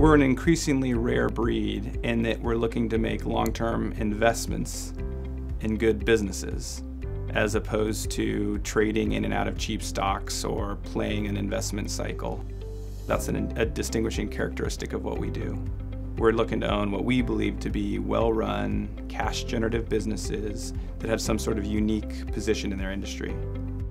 We're an increasingly rare breed in that we're looking to make long-term investments in good businesses, as opposed to trading in and out of cheap stocks or playing an investment cycle. That's a distinguishing characteristic of what we do. We're looking to own what we believe to be well-run, cash-generative businesses that have some sort of unique position in their industry.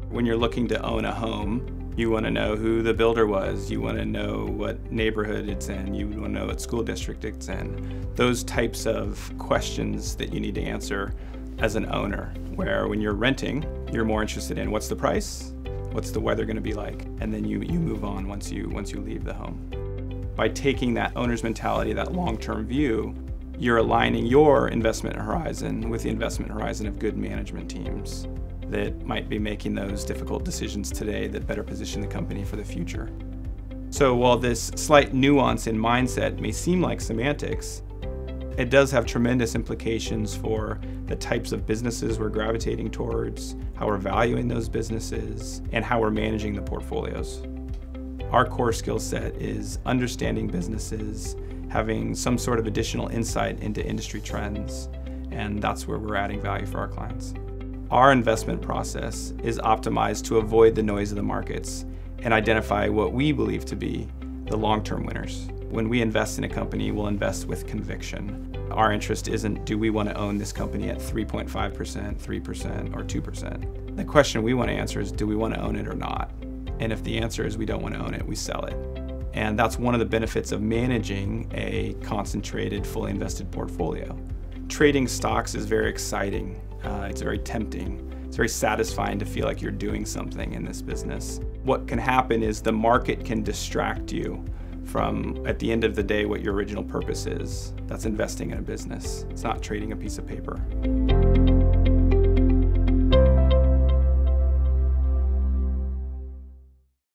When you're looking to own a home, you want to know who the builder was, you want to know what neighborhood it's in, you want to know what school district it's in. Those types of questions that you need to answer as an owner, where when you're renting, you're more interested in what's the price, what's the weather going to be like, and then you move on once you leave the home. By taking that owner's mentality, that long-term view, you're aligning your investment horizon with the investment horizon of good management teams that might be making those difficult decisions today that better position the company for the future. So while this slight nuance in mindset may seem like semantics, it does have tremendous implications for the types of businesses we're gravitating towards, how we're valuing those businesses, and how we're managing the portfolios. Our core skill set is understanding businesses, having some sort of additional insight into industry trends, and that's where we're adding value for our clients. Our investment process is optimized to avoid the noise of the markets and identify what we believe to be the long-term winners. When we invest in a company, we'll invest with conviction. Our interest isn't, do we want to own this company at 3.5%, 3%, or 2%? The question we want to answer is, do we want to own it or not? And if the answer is we don't want to own it, we sell it. And that's one of the benefits of managing a concentrated, fully invested portfolio. Trading stocks is very exciting. It's very tempting. It's very satisfying to feel like you're doing something in this business. What can happen is the market can distract you from, at the end of the day, what your original purpose is. That's investing in a business. It's not trading a piece of paper.